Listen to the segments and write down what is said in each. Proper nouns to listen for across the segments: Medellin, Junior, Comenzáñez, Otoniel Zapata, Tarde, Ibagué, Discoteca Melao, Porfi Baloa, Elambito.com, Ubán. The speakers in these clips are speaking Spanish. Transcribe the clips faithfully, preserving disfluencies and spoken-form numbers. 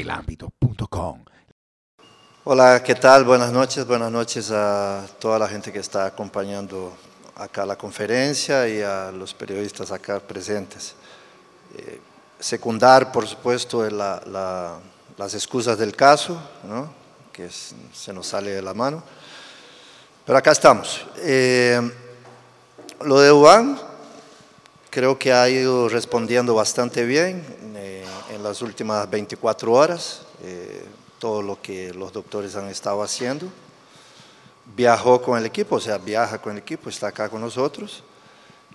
elambito punto com. Hola, ¿qué tal? Buenas noches, buenas noches a toda la gente que está acompañando acá la conferencia y a los periodistas acá presentes. Eh, secundar, por supuesto, la, la, las excusas del caso, ¿no?, que es, se nos sale de la mano, pero acá estamos. Eh, lo de Ubán creo que ha ido respondiendo bastante bien eh, en las últimas veinticuatro horas, eh, todo lo que los doctores han estado haciendo. Viajó con el equipo, o sea, viaja con el equipo, está acá con nosotros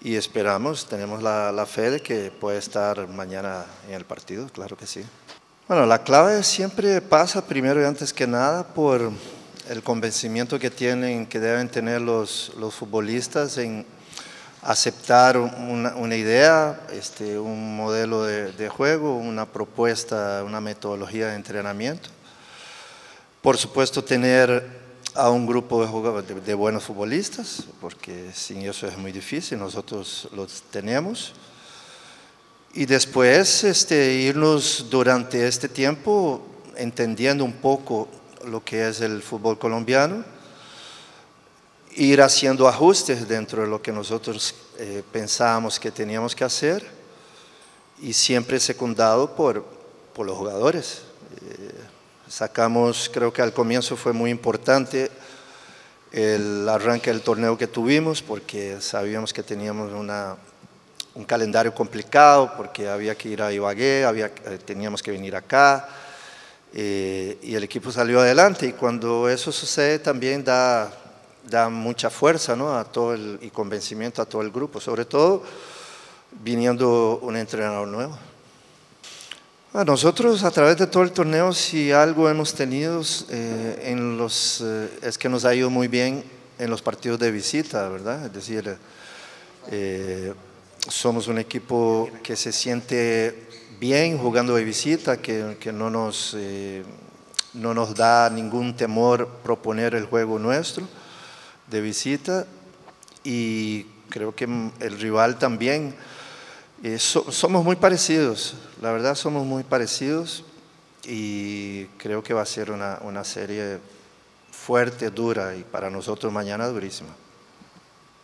y esperamos, tenemos la, la fe de que puede estar mañana en el partido, claro que sí. Bueno, la clave siempre pasa primero y antes que nada por el convencimiento que tienen, que deben tener los, los futbolistas en aceptar una, una idea, este, un modelo de, de juego, una propuesta, una metodología de entrenamiento. Por supuesto, tener a un grupo de, jugadores, de, de buenos futbolistas, porque sin eso es muy difícil, nosotros los tenemos. Y después este, irnos durante este tiempo entendiendo un poco lo que es el fútbol colombiano, ir haciendo ajustes dentro de lo que nosotros eh, pensábamos que teníamos que hacer, y siempre secundado por, por los jugadores. Eh, Sacamos, creo que al comienzo fue muy importante el arranque del torneo que tuvimos, porque sabíamos que teníamos una, un calendario complicado, porque había que ir a Ibagué, había, teníamos que venir acá, eh, y el equipo salió adelante. Y cuando eso sucede también da, da mucha fuerza, ¿no?, a todo el, y convencimiento a todo el grupo, sobre todo viniendo un entrenador nuevo. A nosotros, a través de todo el torneo, si algo hemos tenido eh, en los, eh, es que nos ha ido muy bien en los partidos de visita, ¿verdad? Es decir, eh, somos un equipo que se siente bien jugando de visita, que, que no, nos, eh, no nos da ningún temor proponer el juego nuestro de visita, y creo que el rival también. Eh, so, somos muy parecidos, la verdad somos muy parecidos, y creo que va a ser una, una serie fuerte, dura, y para nosotros mañana durísima.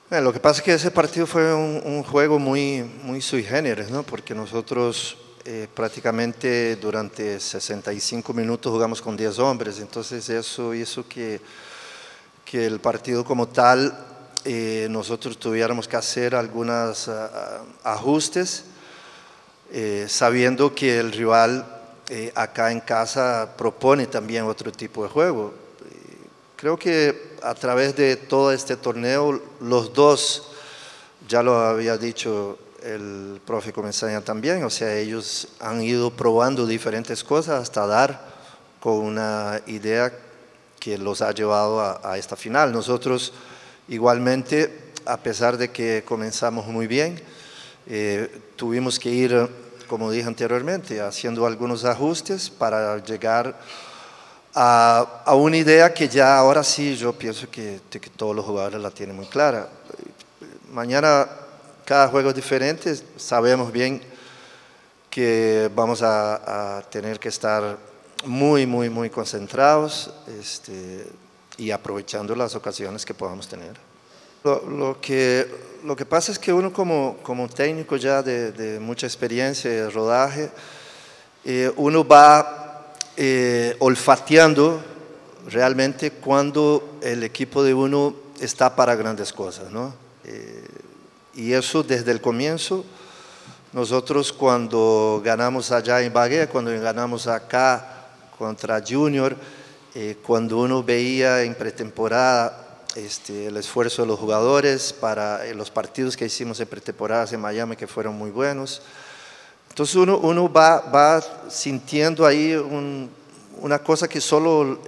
Eh, lo que pasa es que ese partido fue un, un juego muy, muy sui generis, ¿no?, porque nosotros eh, prácticamente durante sesenta y cinco minutos jugamos con diez hombres, entonces eso hizo que, que el partido como tal, Eh, nosotros tuviéramos que hacer algunos ajustes, eh, sabiendo que el rival eh, acá en casa propone también otro tipo de juego. Eh, creo que a través de todo este torneo, los dos, ya lo había dicho el profe Comenzáñez también, o sea, ellos han ido probando diferentes cosas hasta dar con una idea que los ha llevado a, a esta final. Nosotros, igualmente, a pesar de que comenzamos muy bien, eh, tuvimos que ir, como dije anteriormente, haciendo algunos ajustes para llegar a, a una idea que ya ahora sí yo pienso que, que todos los jugadores la tienen muy clara. Mañana cada juego es diferente, sabemos bien que vamos a, a tener que estar muy, muy, muy concentrados, este, y aprovechando las ocasiones que podamos tener. Lo, lo, que, lo que pasa es que uno como, como técnico ya de, de mucha experiencia, de rodaje, eh, uno va eh, olfateando realmente cuando el equipo de uno está para grandes cosas, ¿no? Eh, y eso desde el comienzo. Nosotros cuando ganamos allá en Ibagué, cuando ganamos acá contra Junior, Eh, cuando uno veía en pretemporada este, el esfuerzo de los jugadores para eh, los partidos que hicimos en pretemporada en Miami, que fueron muy buenos, entonces uno, uno va, va sintiendo ahí un, una cosa que solo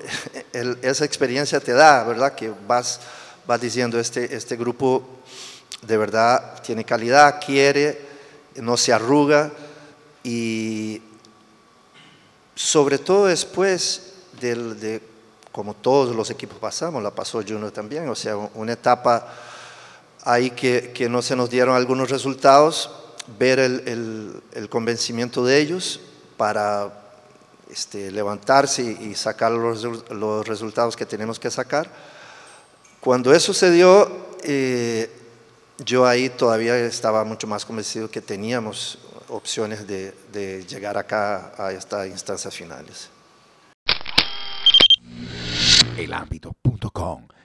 el, esa experiencia te da, ¿verdad? Que vas, vas diciendo, este, este grupo de verdad tiene calidad, quiere, no se arruga, y sobre todo después, De, de, como todos los equipos pasamos, la pasó Junior también, o sea, una etapa ahí que, que no se nos dieron algunos resultados, ver el, el, el convencimiento de ellos para este, levantarse y, y sacar los, los resultados que tenemos que sacar. Cuando eso se dio, eh, yo ahí todavía estaba mucho más convencido que teníamos opciones de, de llegar acá a estas instancias finales. el ámbito punto com